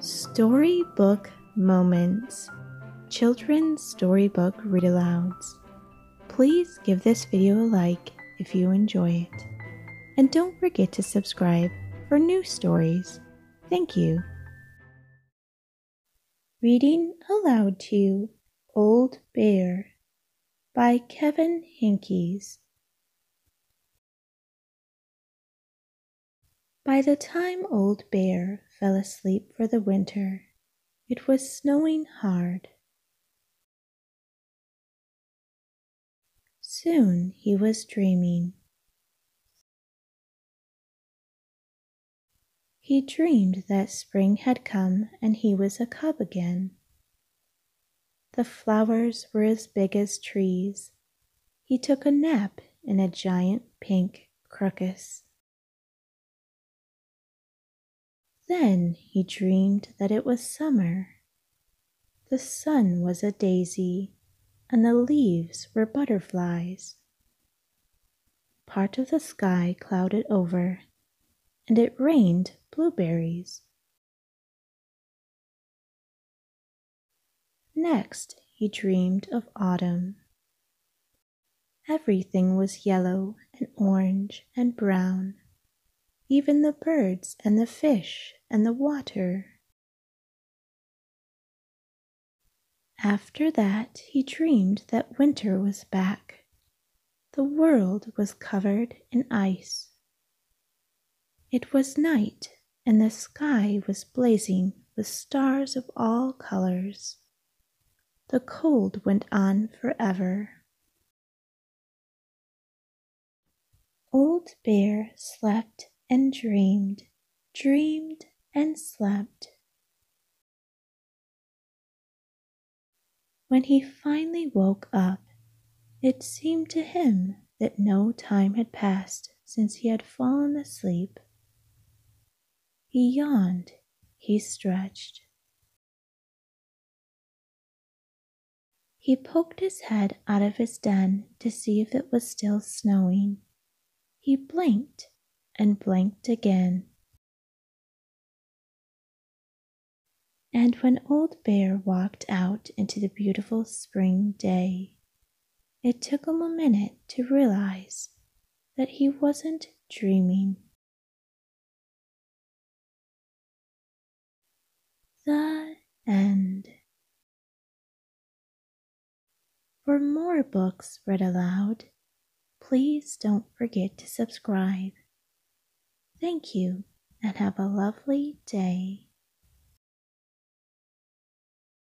Storybook Moments, Children's Storybook Read-Alouds. Please give this video a like if you enjoy it. And don't forget to subscribe for new stories. Thank you. Reading aloud to you, Old Bear by Kevin Henkes. By the time Old Bear fell asleep for the winter, it was snowing hard. Soon he was dreaming. He dreamed that spring had come and he was a cub again. The flowers were as big as trees. He took a nap in a giant pink crocus. Then he dreamed that it was summer. The sun was a daisy, and the leaves were butterflies. Part of the sky clouded over, and it rained blueberries. Next, he dreamed of autumn. Everything was yellow and orange and brown, even the birds and the fish and the water. After that, he dreamed that winter was back. The world was covered in ice. It was night, and the sky was blazing with stars of all colors. The cold went on forever. Old Bear slept and dreamed, dreamed and slept. When he finally woke up, it seemed to him that no time had passed since he had fallen asleep. He yawned, he stretched. He poked his head out of his den to see if it was still snowing. He blinked and blinked again. And when Old Bear walked out into the beautiful spring day, it took him a minute to realize that he wasn't dreaming. The end. For more books read aloud, please don't forget to subscribe. Thank you, and have a lovely day.